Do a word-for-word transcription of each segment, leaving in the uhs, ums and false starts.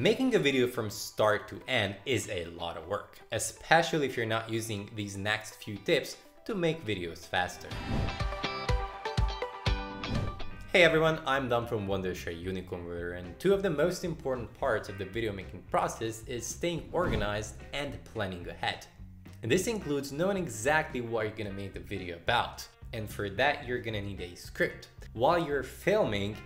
Making a video from start to end is a lot of work, especially if you're not using these next few tips to make videos faster. Hey everyone, I'm Dom from Wondershare Uniconverter, and two of the most important parts of the video making process is staying organized and planning ahead. And this includes knowing exactly what you're gonna make the video about. And for that, you're gonna need a script. While you're filming,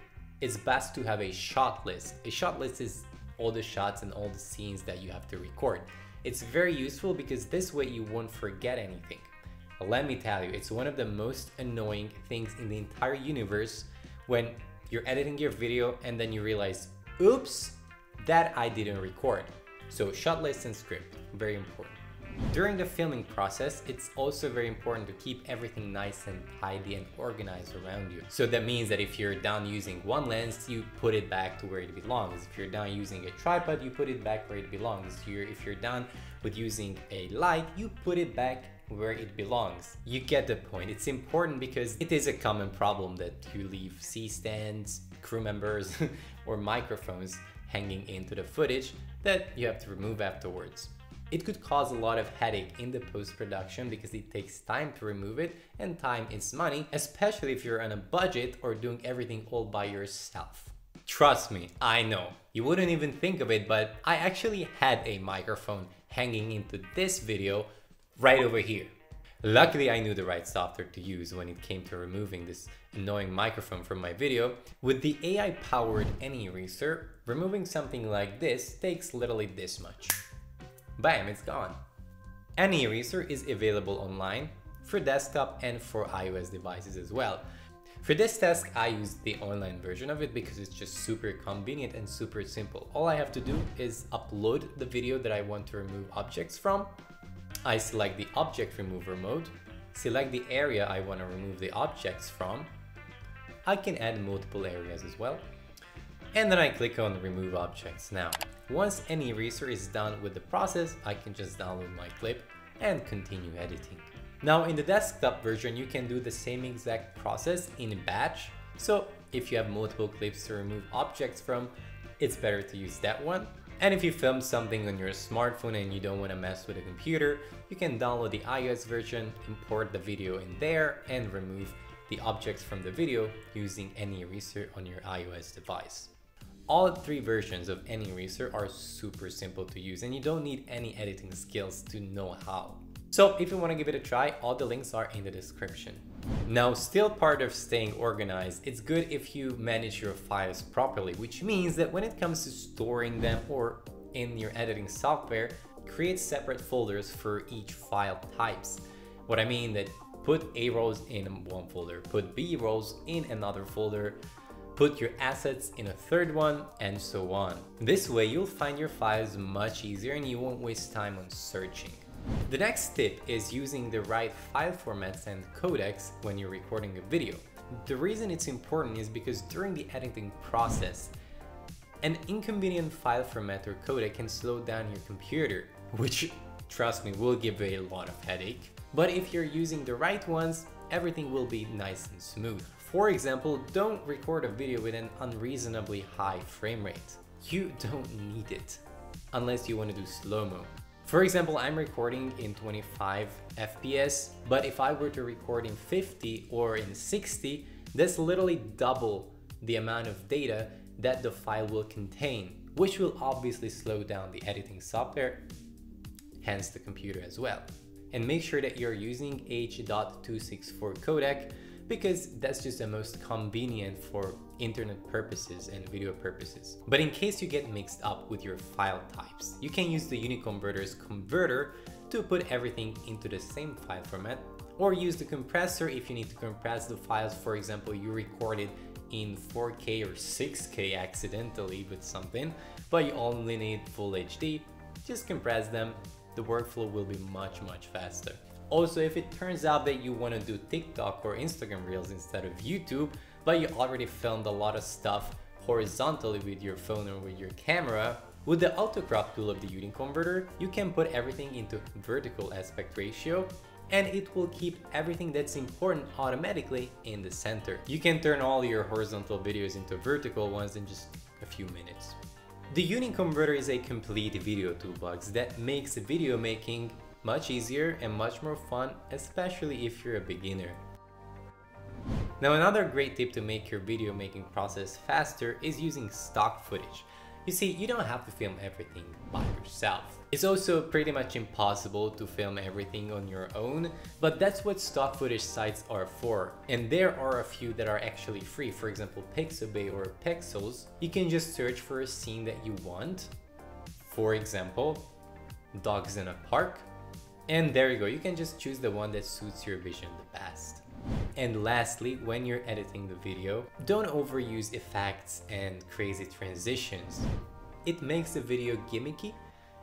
it's best to have a shot list. A shot list is all the shots and all the scenes that you have to record. It's very useful because this way you won't forget anything. But let me tell you, it's one of the most annoying things in the entire universe when you're editing your video and then you realize, oops, that I didn't record. So shot list and script, very important. During the filming process, it's also very important to keep everything nice and tidy and organized around you. So that means that if you're done using one lens, you put it back to where it belongs. If you're done using a tripod, you put it back where it belongs. If you're done with using a light, you put it back where it belongs. You get the point. It's important because it is a common problem that you leave C-stands, crew members, or microphones hanging into the footage that you have to remove afterwards. It could cause a lot of headache in the post-production because it takes time to remove it, and time is money, especially if you're on a budget or doing everything all by yourself. Trust me, I know. You wouldn't even think of it, but I actually had a microphone hanging into this video right over here. Luckily, I knew the right software to use when it came to removing this annoying microphone from my video. With the A I-powered AniEraser, removing something like this takes literally this much. Bam, it's gone. AniEraser is available online for desktop and for iOS devices as well. For this task, I used the online version of it because it's just super convenient and super simple. All I have to do is upload the video that I want to remove objects from. I select the object remover mode, select the area I want to remove the objects from. I can add multiple areas as well. And then I click on remove objects now. Once AniEraser is done with the process, I can just download my clip and continue editing. Now in the desktop version, you can do the same exact process in batch. So if you have multiple clips to remove objects from, it's better to use that one. And if you film something on your smartphone and you don't want to mess with a computer, you can download the iOS version, import the video in there, and remove the objects from the video using AniEraser on your iOS device. All three versions of AniEraser are super simple to use, and you don't need any editing skills to know how. So if you want to give it a try, all the links are in the description. Now, still part of staying organized, it's good if you manage your files properly, which means that when it comes to storing them or in your editing software, create separate folders for each file types. What I mean that put A rolls in one folder, put B rolls in another folder, put your assets in a third one, and so on. This way you'll find your files much easier and you won't waste time on searching. The next tip is using the right file formats and codecs when you're recording a video. The reason it's important is because during the editing process, an inconvenient file format or codec can slow down your computer, which, trust me, will give you a lot of headache. But if you're using the right ones, everything will be nice and smooth. For example, don't record a video with an unreasonably high frame rate. You don't need it, unless you want to do slow-mo. For example, I'm recording in twenty-five F P S, but if I were to record in fifty or in sixty, that's literally double the amount of data that the file will contain, which will obviously slow down the editing software, hence the computer as well. And make sure that you're using H dot two sixty-four codec, because that's just the most convenient for internet purposes and video purposes. But in case you get mixed up with your file types, you can use the Uniconverter's converter to put everything into the same file format, or use the compressor if you need to compress the files. For example, you recorded in four K or six K accidentally with something, but you only need full H D, just compress them. The workflow will be much, much faster. Also, if it turns out that you want to do TikTok or Instagram Reels instead of YouTube, but you already filmed a lot of stuff horizontally with your phone or with your camera, with the autocrop tool of the Uniconverter, you can put everything into vertical aspect ratio, and it will keep everything that's important automatically in the center. You can turn all your horizontal videos into vertical ones in just a few minutes. The Uniconverter is a complete video toolbox that makes video making much easier and much more fun, especially if you're a beginner. Now, another great tip to make your video making process faster is using stock footage. You see, you don't have to film everything by yourself. It's also pretty much impossible to film everything on your own, but that's what stock footage sites are for. And there are a few that are actually free, for example Pixabay or Pexels. You can just search for a scene that you want, for example, dogs in a park, and there you go, you can just choose the one that suits your vision the best. And lastly, when you're editing the video, don't overuse effects and crazy transitions. It makes the video gimmicky.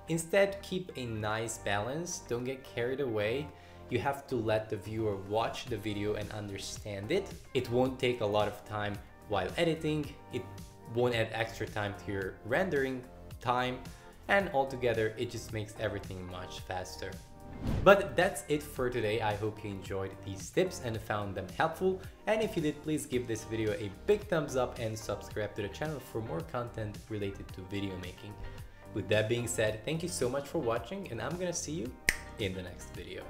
Instead, keep a nice balance, don't get carried away. You have to let the viewer watch the video and understand it. It won't take a lot of time while editing, it won't add extra time to your rendering time, and altogether it just makes everything much faster. But that's it for today. I hope you enjoyed these tips and found them helpful, and if you did, please give this video a big thumbs up and subscribe to the channel for more content related to video making. With that being said, thank you so much for watching, and I'm gonna see you in the next video.